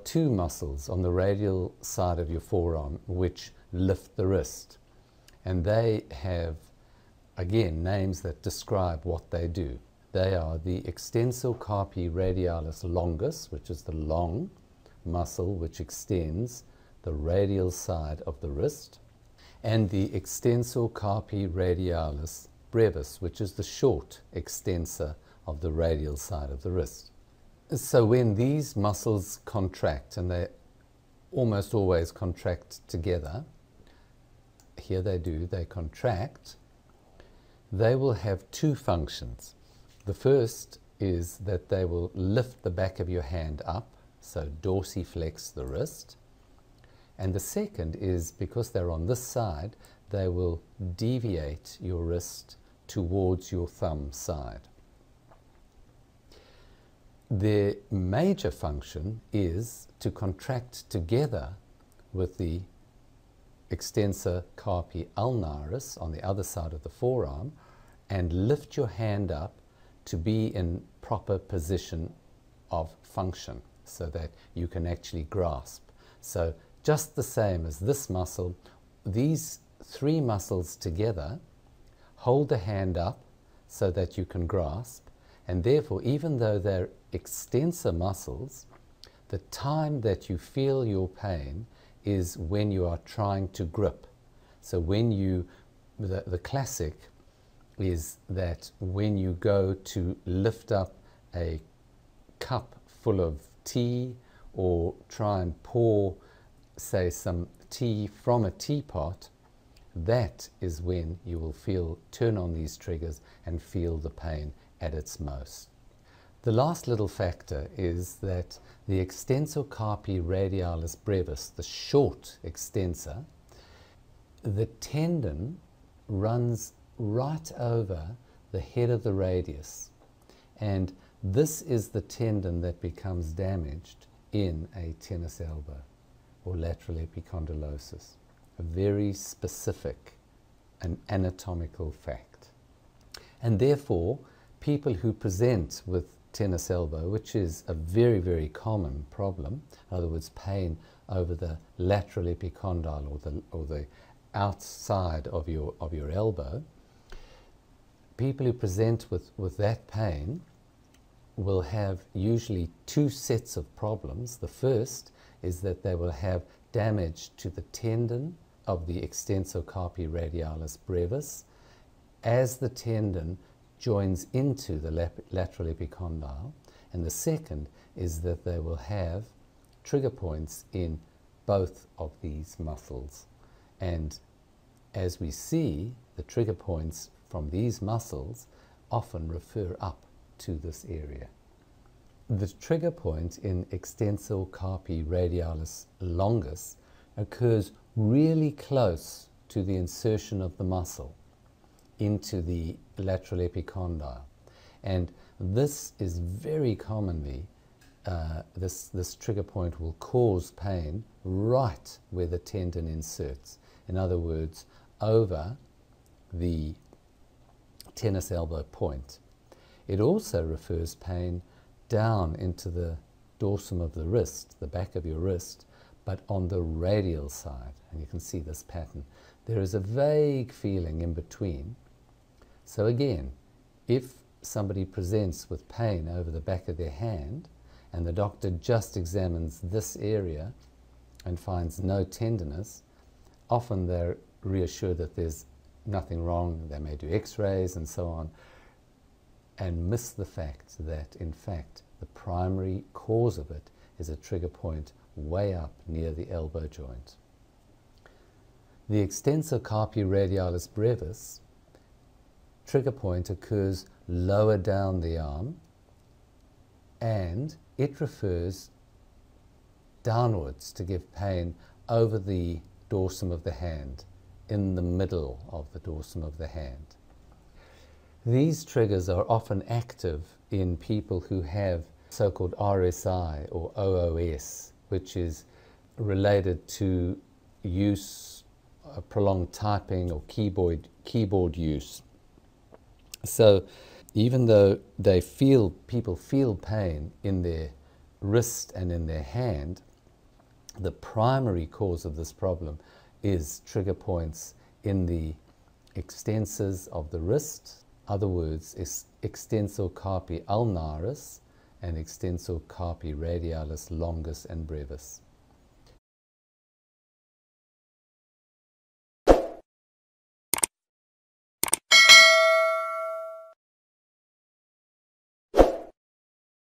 are two muscles on the radial side of your forearm which lift the wrist, and they have, again, names that describe what they do. They are the extensor carpi radialis longus, which is the long muscle which extends the radial side of the wrist, and the extensor carpi radialis brevis, which is the short extensor of the radial side of the wrist. So when these muscles contract, and they almost always contract together, here they do, they contract, they will have two functions. The first is that they will lift the back of your hand up, so dorsiflex the wrist. And the second is, because they're on this side, they will deviate your wrist towards your thumb side. Their major function is to contract together with the extensor carpi ulnaris on the other side of the forearm and lift your hand up to be in proper position of function so that you can actually grasp. So just the same as this muscle, these three muscles together hold the hand up so that you can grasp, and therefore, even though they're extensor muscles, the time that you feel your pain is when you are trying to grip. So when you, the classic is that when you go to lift up a cup full of tea or try and pour, say, some tea from a teapot, that is when you will feel, turn on these triggers and feel the pain at its most. The last little factor is that the extensor carpi radialis brevis, the short extensor, the tendon runs right over the head of the radius, and this is the tendon that becomes damaged in a tennis elbow or lateral epicondylosis. A very specific and anatomical fact. And therefore, people who present with tennis elbow, which is a very, very common problem, in other words, pain over the lateral epicondyle or the outside of your elbow, people who present with that pain will have usually two sets of problems. The first is that they will have damage to the tendon of the extensor carpi radialis brevis as the tendon joins into the lateral epicondyle, and the second is that they will have trigger points in both of these muscles. And as we see, the trigger points from these muscles often refer up to this area. The trigger point in extensor carpi radialis longus occurs really close to the insertion of the muscle into the lateral epicondyle, and this is very commonly, this trigger point will cause pain right where the tendon inserts. In other words, over the tennis elbow point. It also refers pain down into the dorsum of the wrist, the back of your wrist, but on the radial side, and you can see this pattern. There is a vague feeling in between. So again, if somebody presents with pain over the back of their hand and the doctor just examines this area and finds no tenderness, often they're reassured that there's nothing wrong. They may do x-rays and so on, and miss the fact that, in fact, the primary cause of it is a trigger point way up near the elbow joint. The extensor carpi radialis brevis trigger point occurs lower down the arm, and it refers downwards to give pain over the dorsum of the hand, in the middle of the dorsum of the hand. These triggers are often active in people who have so-called RSI or OOS, which is related to use, prolonged typing or keyboard use. So even though people feel pain in their wrist and in their hand, the primary cause of this problem is trigger points in the extensors of the wrist. Other words is extensor carpi ulnaris and extensor carpi radialis longus and brevis.